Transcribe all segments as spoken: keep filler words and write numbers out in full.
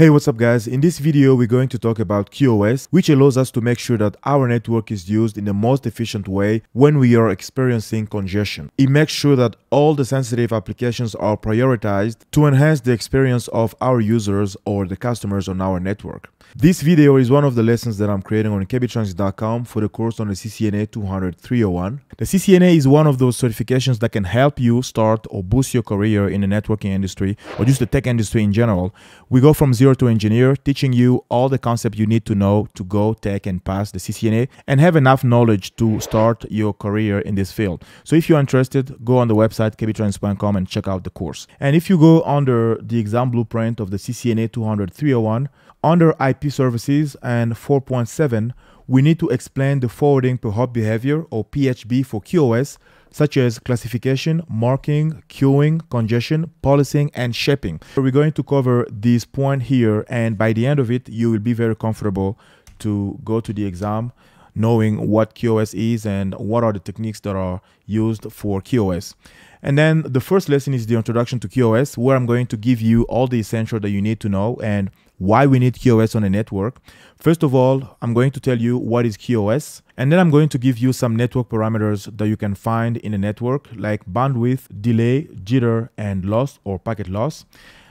Hey, what's up guys? In this video, we're going to talk about Q o S, which allows us to make sure that our network is used in the most efficient way when we are experiencing congestion. It makes sure that all the sensitive applications are prioritized to enhance the experience of our users or the customers on our network. This video is one of the lessons that I'm creating on k b trainings dot com for the course on the C C N A two hundred dash three oh one. The C C N A is one of those certifications that can help you start or boost your career in the networking industry or just the tech industry in general. We go from zero to engineer, teaching you all the concepts you need to know to go, take, and pass the C C N A and have enough knowledge to start your career in this field. So if you're interested, go on the website k b trainings dot com and check out the course. And if you go under the exam blueprint of the C C N A two hundred dash three oh one, under I P services and four point seven, we need to explain the forwarding per hop behavior or P H B for Q o S, such as classification, marking, queuing, congestion, policing, and shaping. We're going to cover this point here, and by the end of it, you will be very comfortable to go to the exam knowing what Q o S is and what are the techniques that are used for Q o S. And then the first lesson is the introduction to Q o S, where I'm going to give you all the essential that you need to know and why we need Q o S on a network. First of all, I'm going to tell you what is Q o S, and then I'm going to give you some network parameters that you can find in a network, like bandwidth, delay, jitter, and loss or packet loss.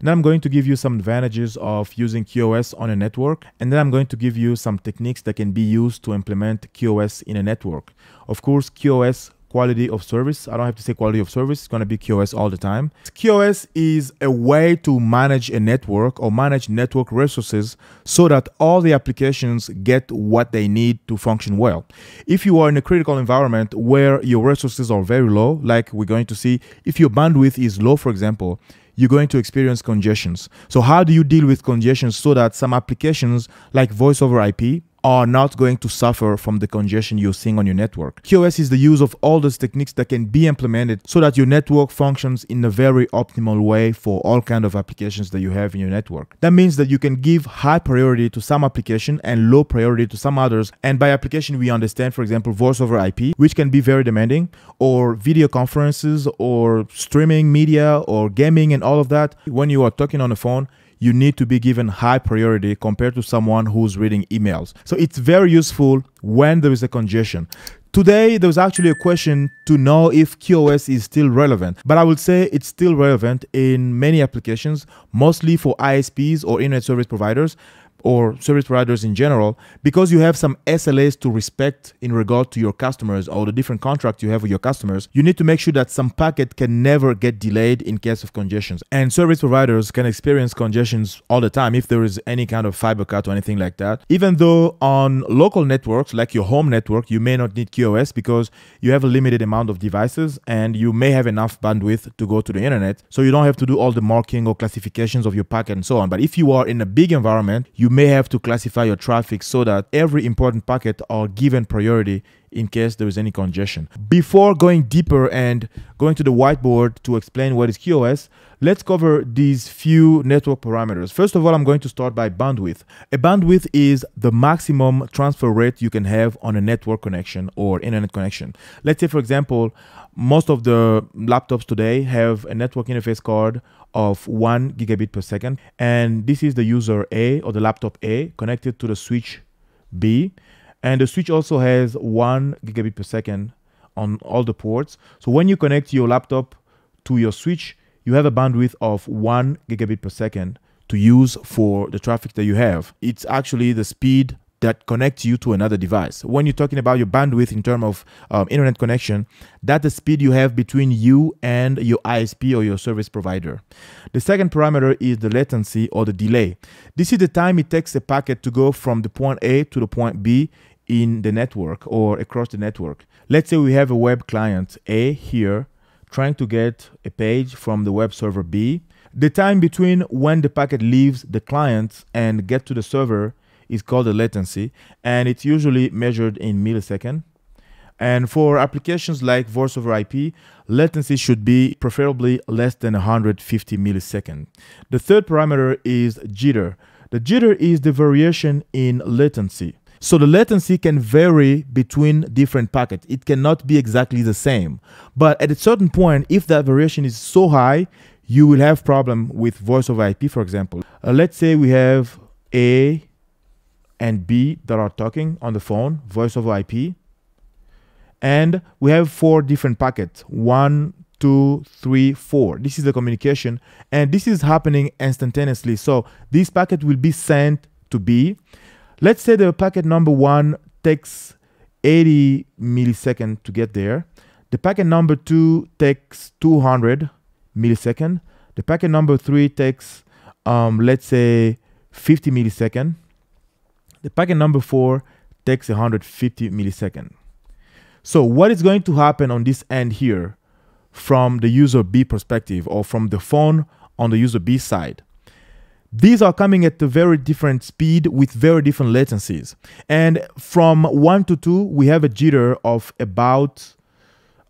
And then I'm going to give you some advantages of using Q o S on a network, and then I'm going to give you some techniques that can be used to implement Q o S in a network. Of course, Q o S quality of service. I don't have to say quality of service. It's going to be Q o S all the time. Q o S is a way to manage a network or manage network resources so that all the applications get what they need to function well. If you are in a critical environment where your resources are very low, like we're going to see, if your bandwidth is low, for example, you're going to experience congestions. So how do you deal with congestions so that some applications like voice over I P are not going to suffer from the congestion you're seeing on your network? Q o S is the use of all those techniques that can be implemented so that your network functions in a very optimal way for all kinds of applications that you have in your network. That means that you can give high priority to some application and low priority to some others. And by application, we understand, for example, voice over I P, which can be very demanding, or video conferences, or streaming media, or gaming, and all of that. When you are talking on the phone, you need to be given high priority compared to someone who's reading emails. So it's very useful when there is a congestion. Today, there was actually a question to know if Q o S is still relevant, but I would say it's still relevant in many applications, mostly for I S Ps or internet service providers or service providers in general, because you have some S L As to respect in regard to your customers or the different contracts you have with your customers. You need to make sure that some packet can never get delayed in case of congestions. And service providers can experience congestions all the time if there is any kind of fiber cut or anything like that. Even though on local networks, like your home network, you may not need Q o S because you have a limited amount of devices and you may have enough bandwidth to go to the internet, so you don't have to do all the marking or classifications of your packet and so on. But if you are in a big environment, you may have to classify your traffic so that every important packet are given priority in case there is any congestion. Before going deeper and going to the whiteboard to explain what is Q o S, let's cover these few network parameters. First of all, I'm going to start by bandwidth. A bandwidth is the maximum transfer rate you can have on a network connection or internet connection. Let's say, for example, most of the laptops today have a network interface card of one gigabit per second. And this is the user A or the laptop A connected to the switch B. And the switch also has one gigabit per second on all the ports. So when you connect your laptop to your switch, you have a bandwidth of one gigabit per second to use for the traffic that you have. It's actually the speed that connects you to another device. When you're talking about your bandwidth in terms of um, internet connection, that's the speed you have between you and your I S P or your service provider. The second parameter is the latency or the delay. This is the time it takes a packet to go from the point A to the point B in the network or across the network. Let's say we have a web client A here trying to get a page from the web server B. The time between when the packet leaves the client and get to the server is called the latency, and it's usually measured in milliseconds. And for applications like voice over I P, latency should be preferably less than one hundred fifty milliseconds. The third parameter is jitter. The jitter is the variation in latency. So the latency can vary between different packets. It cannot be exactly the same. But at a certain point, if that variation is so high, you will have problem with voice over I P, for example. Uh, let's say we have A and B that are talking on the phone, voice over I P. And we have four different packets, one, two, three, four. This is the communication, and this is happening instantaneously. So this packet will be sent to B. Let's say the packet number one takes eighty milliseconds to get there. The packet number two takes two hundred milliseconds. The packet number three takes, um, let's say, fifty milliseconds. The packet number four takes one hundred fifty milliseconds. So what is going to happen on this end here from the user B perspective, or from the phone on the user B side? These are coming at a very different speed with very different latencies. And from one to two, we have a jitter of about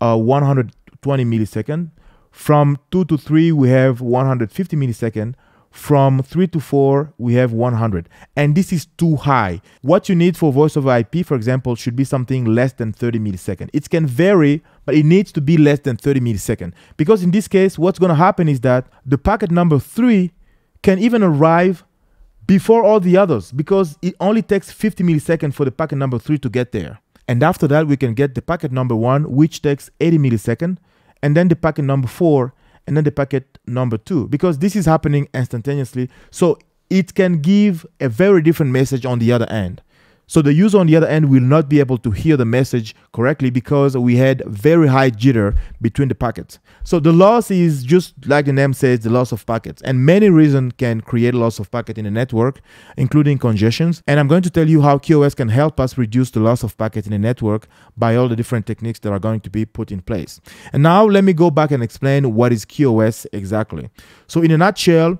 uh, one hundred twenty milliseconds. From two to three, we have one hundred fifty milliseconds. From three to four, we have one hundred, and this is too high. What you need for voice over I P, for example, should be something less than thirty milliseconds. It can vary, but it needs to be less than thirty milliseconds, because in this case, what's gonna happen is that the packet number three can even arrive before all the others, because it only takes fifty milliseconds for the packet number three to get there. And after that, we can get the packet number one, which takes eighty milliseconds, and then the packet number four, and then the packet number two, because this is happening instantaneously. So it can give a very different message on the other end. So the user on the other end will not be able to hear the message correctly, because we had very high jitter between the packets. So the loss is just like the name says, the loss of packets, and many reasons can create loss of packet in a network, including congestions. And I'm going to tell you how QoS can help us reduce the loss of packet in a network by all the different techniques that are going to be put in place. And now let me go back and explain what is QoS exactly. So in a nutshell,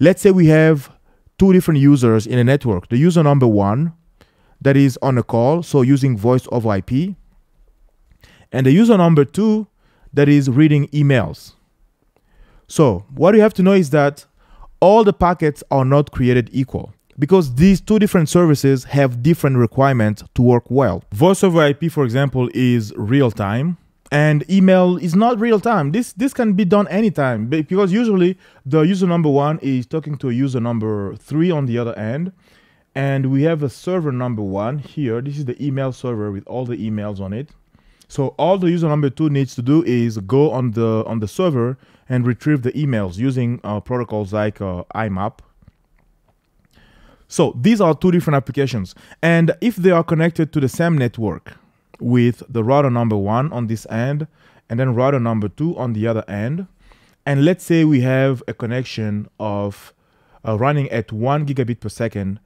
let's say we have two different users in a network. The user number one, that is on a call, so using voice over I P. And the user number two, that is reading emails. So what you have to know is that all the packets are not created equal, because these two different services have different requirements to work well. Voice over I P, for example, is real time, and email is not real time. This, this can be done anytime, because usually the user number one is talking to a user number three on the other end. And we have a server number one here. This is the email server with all the emails on it. So all the user number two needs to do is go on the on the server and retrieve the emails using uh, protocols like uh, I M A P. So these are two different applications. And if they are connected to the same network with the router number one on this end and then router number two on the other end, and let's say we have a connection of uh, running at one gigabit per second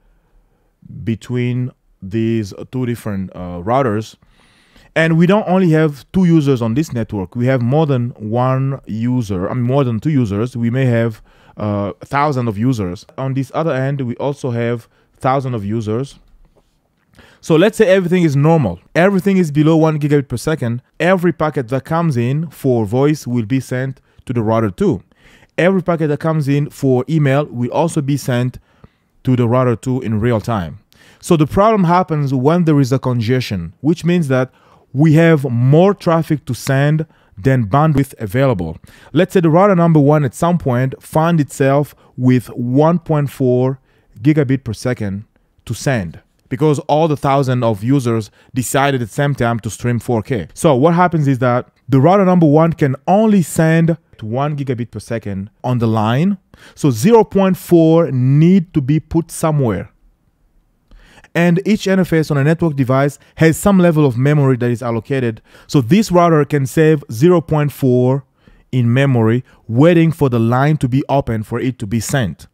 between these two different uh, routers, and we don't only have two users on this network, we have more than one user, I mean more than two users, we may have uh, thousands of users. On this other end, we also have thousands of users. So let's say everything is normal, everything is below one gigabit per second, every packet that comes in for voice will be sent to the router two. Every packet that comes in for email will also be sent to the router two in real time. So the problem happens when there is a congestion, which means that we have more traffic to send than bandwidth available. Let's say the router number one at some point found itself with one point four gigabit per second to send, because all the thousand of users decided at the same time to stream four K. So what happens is that the router number one can only send one gigabit per second on the line. So zero point four need to be put somewhere. And each interface on a network device has some level of memory that is allocated. So this router can save zero point four in memory, waiting for the line to be open for it to be sent.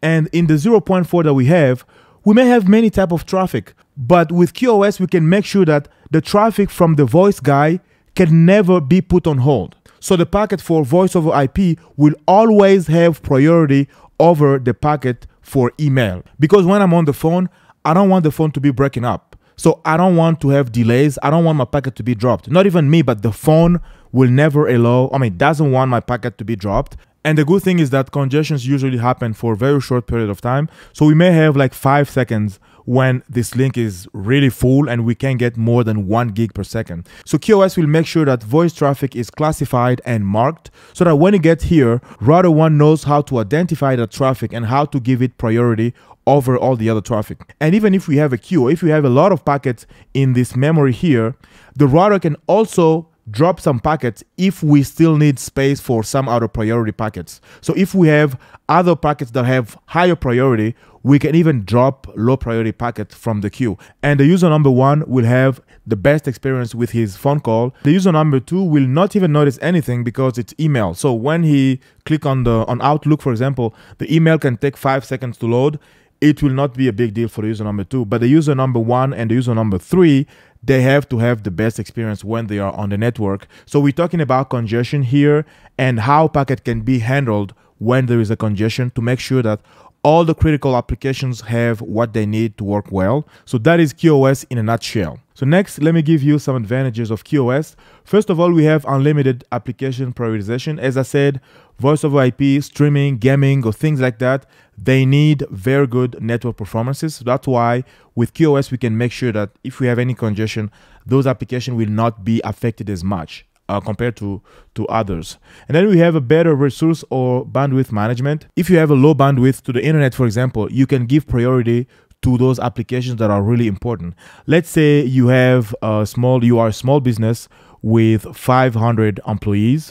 And in the zero point four that we have, we may have many types of traffic, but with QoS, we can make sure that the traffic from the voice guy can never be put on hold. So the packet for voice over I P will always have priority over the packet for email. Because when I'm on the phone, I don't want the phone to be breaking up. So I don't want to have delays. I don't want my packet to be dropped. Not even me, but the phone will never allow, I mean, doesn't want my packet to be dropped. And the good thing is that congestions usually happen for a very short period of time. So we may have like five seconds when this link is really full and we can get more than one gig per second. So QoS will make sure that voice traffic is classified and marked so that when it gets here, router one knows how to identify the traffic and how to give it priority over all the other traffic. And even if we have a queue, if we have a lot of packets in this memory here, the router can also drop some packets if we still need space for some other priority packets. So if we have other packets that have higher priority, we can even drop low priority packets from the queue. And the user number one will have the best experience with his phone call. The user number two will not even notice anything because it's email. So when he click on the on Outlook, for example, the email can take five seconds to load. It will not be a big deal for the user number two, but the user number one and the user number three, they have to have the best experience when they are on the network. So we're talking about congestion here and how packet can be handled when there is a congestion to make sure that all the critical applications have what they need to work well. So that is QoS in a nutshell. So next, let me give you some advantages of QoS. First of all, we have unlimited application prioritization. As I said, voice over I P, streaming, gaming, or things like that, they need very good network performances. So that's why with QoS, we can make sure that if we have any congestion, those applications will not be affected as much Uh, compared to to others. And then we have a better resource or bandwidth management. If you have a low bandwidth to the internet, for example, you can give priority to those applications that are really important. Let's say you have a small, you are a small business with five hundred employees,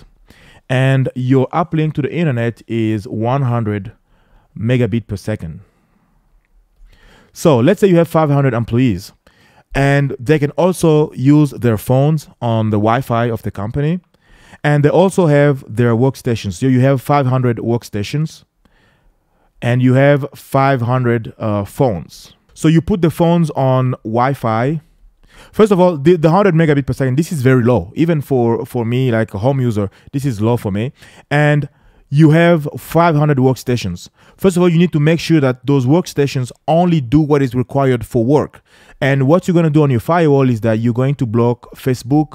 and your uplink to the internet is one hundred megabit per second. So let's say you have five hundred employees. And they can also use their phones on the Wi-Fi of the company. And they also have their workstations. So you have five hundred workstations and you have five hundred uh, phones. So you put the phones on Wi-Fi. First of all, the, the one hundred megabit per second, this is very low. Even for, for me, like a home user, this is low for me. And you have five hundred workstations. First of all, you need to make sure that those workstations only do what is required for work. And what you're going to do on your firewall is that you're going to block Facebook,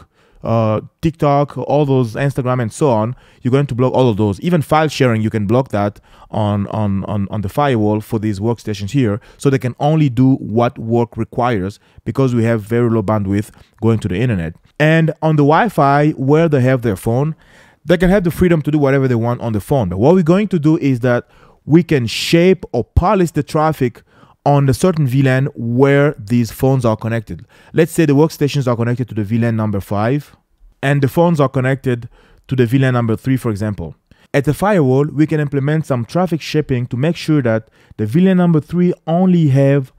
uh, TikTok, all those, Instagram, and so on. You're going to block all of those. Even file sharing, you can block that on, on, on, on the firewall for these workstations here. So they can only do what work requires because we have very low bandwidth going to the internet. And on the Wi-Fi, where they have their phone, they can have the freedom to do whatever they want on the phone. But what we're going to do is that we can shape or polish the traffic on the certain V LAN where these phones are connected. Let's say the workstations are connected to the V LAN number five, and the phones are connected to the V LAN number three, for example. At the firewall, we can implement some traffic shaping to make sure that the V LAN number three only have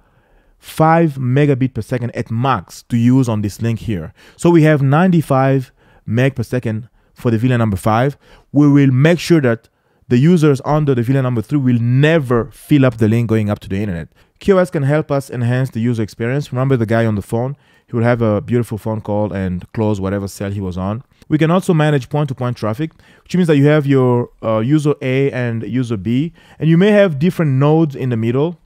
five megabit per second at max to use on this link here. So we have ninety-five meg per second for the V LAN number five. We will make sure that the users under the V LAN number three will never fill up the link going up to the internet. QoS can help us enhance the user experience. Remember the guy on the phone? He will have a beautiful phone call and close whatever cell he was on. We can also manage point-to-point traffic, which means that you have your uh, user A and user B, and you may have different nodes in the middle,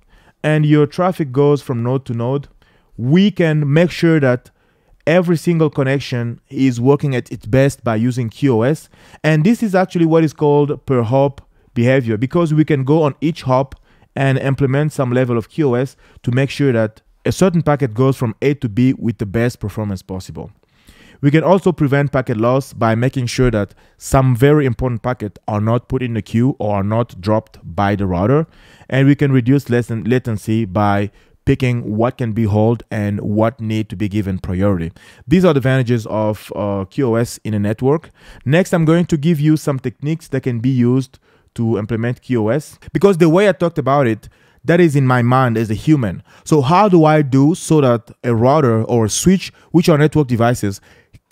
and your traffic goes from node to node. We can make sure that every single connection is working at its best by using QoS. And this is actually what is called per hop behavior, because we can go on each hop and implement some level of QoS to make sure that a certain packet goes from A to B with the best performance possible. We can also prevent packet loss by making sure that some very important packets are not put in the queue or are not dropped by the router. And we can reduce latency by picking what can be held and what need to be given priority. These are the advantages of uh, QoS in a network. Next, I'm going to give you some techniques that can be used to implement QoS, because the way I talked about it, that is in my mind as a human. So how do I do so that a router or a switch, which are network devices,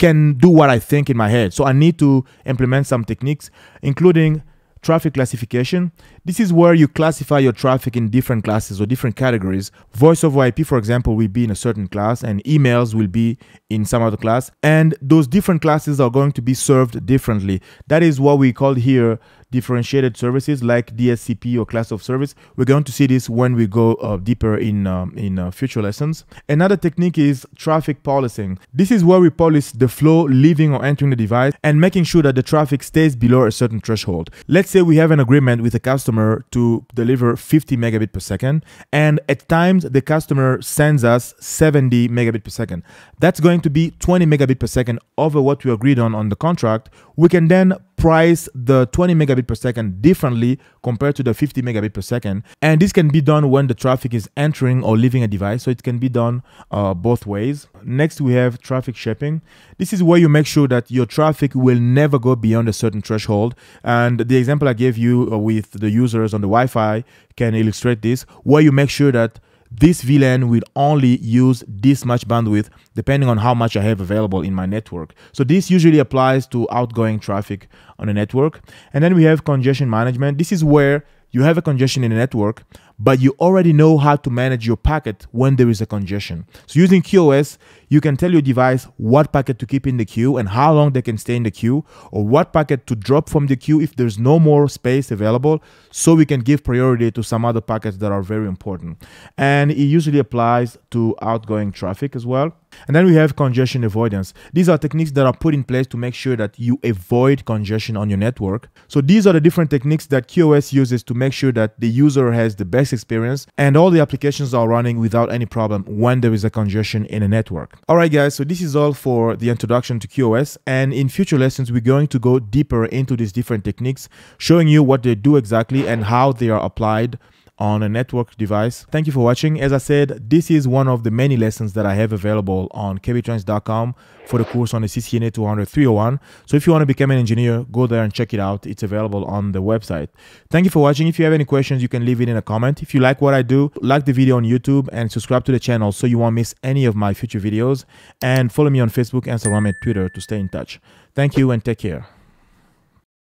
can do what I think in my head? So I need to implement some techniques, including traffic classification. This is where you classify your traffic in different classes or different categories. Voice over I P, for example, will be in a certain class, and emails will be in some other class. And those different classes are going to be served differently. That is what we call here differentiated services like D S C P or class of service. We're going to see this when we go uh, deeper in, um, in uh, future lessons. Another technique is traffic policing. This is where we police the flow leaving or entering the device and making sure that the traffic stays below a certain threshold. Let's say we have an agreement with a customer to deliver fifty megabit per second, and at times the customer sends us seventy megabit per second. That's going to be twenty megabit per second over what we agreed on on the contract. We can then price the twenty megabit per second differently compared to the fifty megabit per second, and this can be done when the traffic is entering or leaving a device, so it can be done uh, both ways. Next, we have traffic shaping. This is where you make sure that your traffic will never go beyond a certain threshold, and the example I gave you uh, with the users on the Wi-Fi can illustrate this, where you make sure that this V LAN will only use this much bandwidth depending on how much I have available in my network. So this usually applies to outgoing traffic on a network. And then we have congestion management. This is where you have a congestion in a network, but you already know how to manage your packet when there is a congestion. So using QoS, you can tell your device what packet to keep in the queue and how long they can stay in the queue, or what packet to drop from the queue if there's no more space available, so we can give priority to some other packets that are very important. And it usually applies to outgoing traffic as well. And then we have congestion avoidance. These are techniques that are put in place to make sure that you avoid congestion on your network. So these are the different techniques that QoS uses to make sure that the user has the best experience and all the applications are running without any problem when there is a congestion in a network. Alright guys, so this is all for the introduction to QoS, and in future lessons we're going to go deeper into these different techniques, showing you what they do exactly and how they are applied on a network device. Thank you for watching. As I said, this is one of the many lessons that I have available on k b trainings dot com for the course on the C C N A two hundred dash three oh one. So if you want to become an engineer, go there and check it out. It's available on the website. Thank you for watching. If you have any questions, you can leave it in a comment. If you like what I do, like the video on YouTube and subscribe to the channel so you won't miss any of my future videos. And follow me on Facebook, Instagram, and Twitter to stay in touch. Thank you and take care.